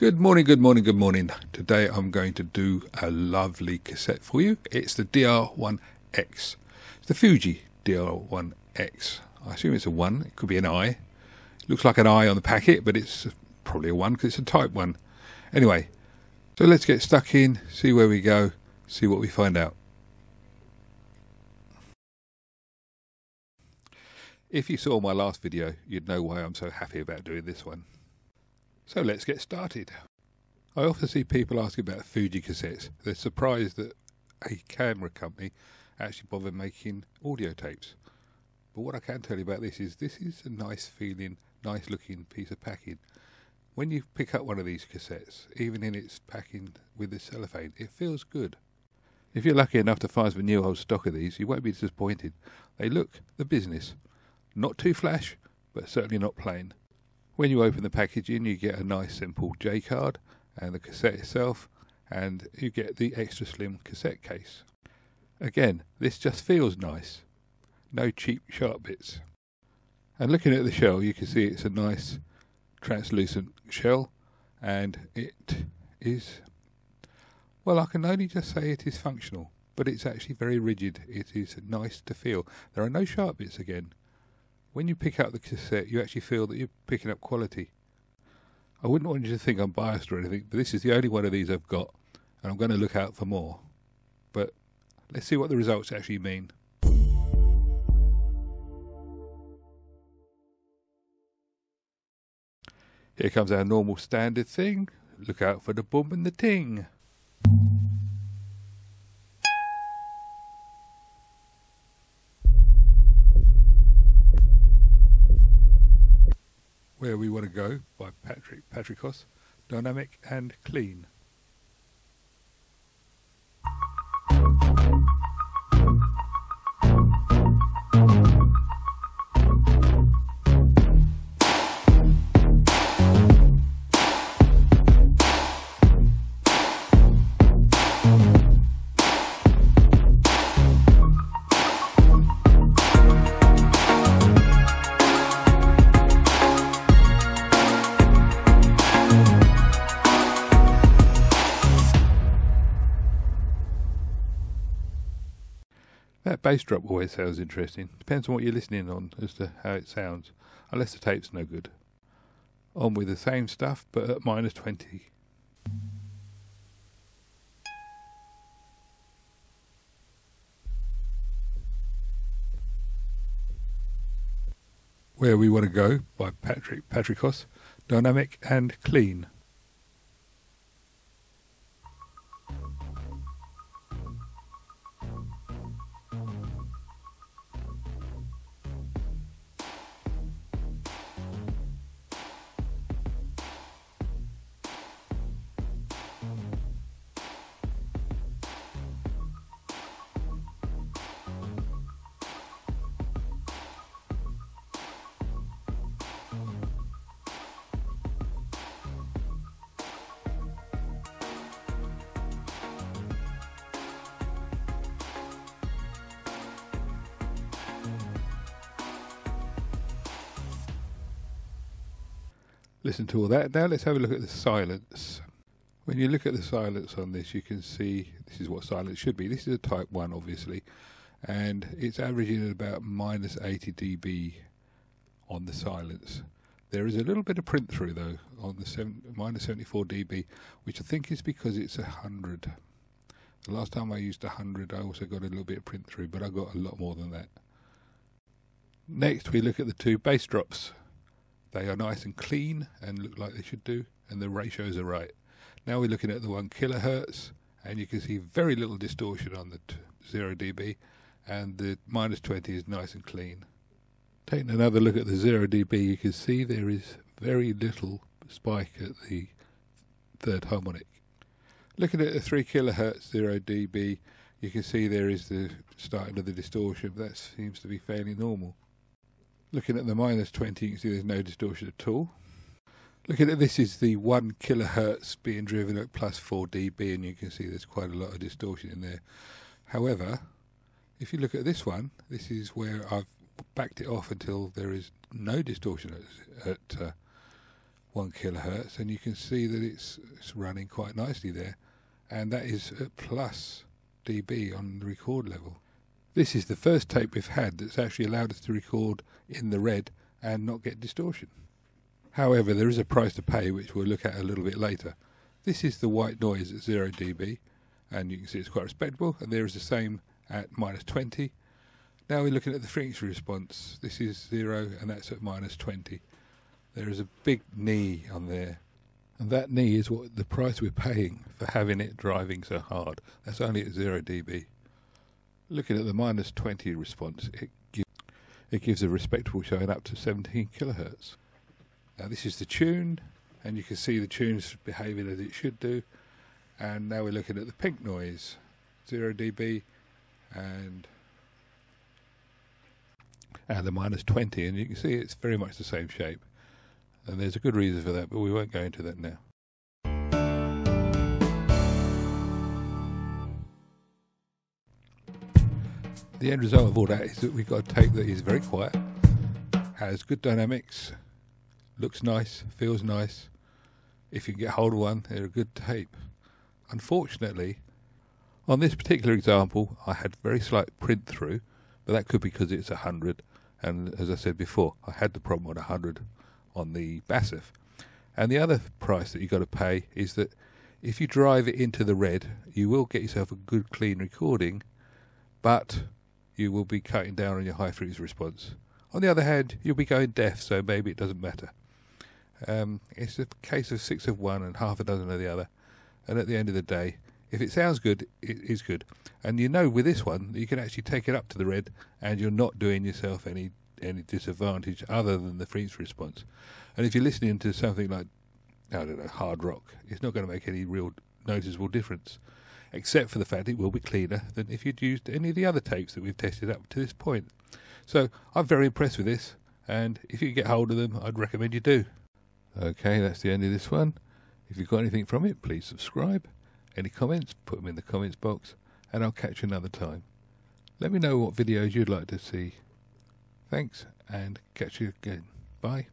Good morning. Today I'm going to do a lovely cassette for you. It's the DR-Ix. It's the Fuji DR-Ix. I assume it's a 1. It could be an I. It looks like an I on the packet, but it's probably a 1 because it's a Type 1. Anyway, so let's get stuck in, see where we go, see what we find out. If you saw my last video, you'd know why I'm so happy about doing this one. So let's get started. I often see people asking about Fuji cassettes. They're surprised that a camera company actually bothered making audio tapes. But what I can tell you about this is a nice feeling, nice looking piece of packing. When you pick up one of these cassettes, even in its packing with the cellophane, it feels good. If you're lucky enough to find some new old stock of these, you won't be disappointed. They look the business. Not too flash, but certainly not plain. When you open the packaging, you get a nice simple J card and the cassette itself, and you get the extra slim cassette case. Again, this just feels nice. No cheap sharp bits. And looking at the shell, you can see it's a nice translucent shell, and it is, well, I can only just say it is functional, but it's actually very rigid. It is nice to feel. There are no sharp bits again. When you pick up the cassette, you actually feel that you're picking up quality. I wouldn't want you to think I'm biased or anything, but this is the only one of these I've got, and I'm going to look out for more. But let's see what the results actually mean. Here comes our normal standard thing. Look out for the boom and the ting. Where We Want to Go by Patrick Patrikios, dynamic and clean. That bass drop always sounds interesting. Depends on what you're listening on as to how it sounds, unless the tape's no good. On with the same stuff, but at -20. Where We Want to Go by Patrick Patrikios, dynamic and clean. Listen to all that. Now let's have a look at the silence. When you look at the silence on this, you can see this is what silence should be. This is a Type 1, obviously, and it's averaging at about -80 dB on the silence. There is a little bit of print through though on the -74 dB, which I think is because it's 100. The last time I used 100, I also got a little bit of print through, but I got a lot more than that. Next, we look at the two bass drops. They are nice and clean and look like they should do, and the ratios are right. Now we're looking at the 1 kHz, and you can see very little distortion on the 0 dB, and the -20 is nice and clean. Taking another look at the 0 dB, you can see there is very little spike at the third harmonic. Looking at the 3 kHz 0 dB, you can see there is the starting of the distortion. That seems to be fairly normal. Looking at the -20, you can see there's no distortion at all. Looking at this is the 1 kHz being driven at +4 dB, and you can see there's quite a lot of distortion in there. However, if you look at this one, this is where I've backed it off until there is no distortion at 1 kHz, and you can see that it's running quite nicely there, and that is at plus dB on the record level. This is the first tape we've had that's actually allowed us to record in the red and not get distortion. However, there is a price to pay, which we'll look at a little bit later. This is the white noise at 0 dB, and you can see it's quite respectable, and there is the same at minus 20. Now we're looking at the frequency response. This is 0, and that's at minus 20. There is a big knee on there, and that knee is what the price we're paying for having it driving so hard. That's only at 0 dB. Looking at the minus 20 response, it gives a respectable showing up to 17 kHz. Now this is the tune, and you can see the tune's behaving as it should do. And now we're looking at the pink noise, 0 dB and the minus 20, and you can see it's very much the same shape. And there's a good reason for that, but we won't go into that now. The end result of all that is that we've got a tape that is very quiet, has good dynamics, looks nice, feels nice. If you can get hold of one, they're a good tape. Unfortunately, on this particular example, I had very slight print through, but that could be because it's 100, and as I said before, I had the problem on 100 on the BASF. And the other price that you've got to pay is that if you drive it into the red, you will get yourself a good clean recording, but you will be cutting down on your high frequency response. On the other hand, you'll be going deaf, so maybe it doesn't matter. It's a case of 6 of one and half a dozen of the other. And at the end of the day, if it sounds good, it is good. And you know with this one, you can actually take it up to the red and you're not doing yourself any disadvantage other than the frequency response. And if you're listening to something like, I don't know, hard rock, it's not going to make any real noticeable difference, except for the fact it will be cleaner than if you'd used any of the other tapes that we've tested up to this point. So I'm very impressed with this, and if you can get hold of them, I'd recommend you do. Okay, that's the end of this one. If you've got anything from it, please subscribe. Any comments, put them in the comments box, and I'll catch you another time. Let me know what videos you'd like to see. Thanks, and catch you again. Bye.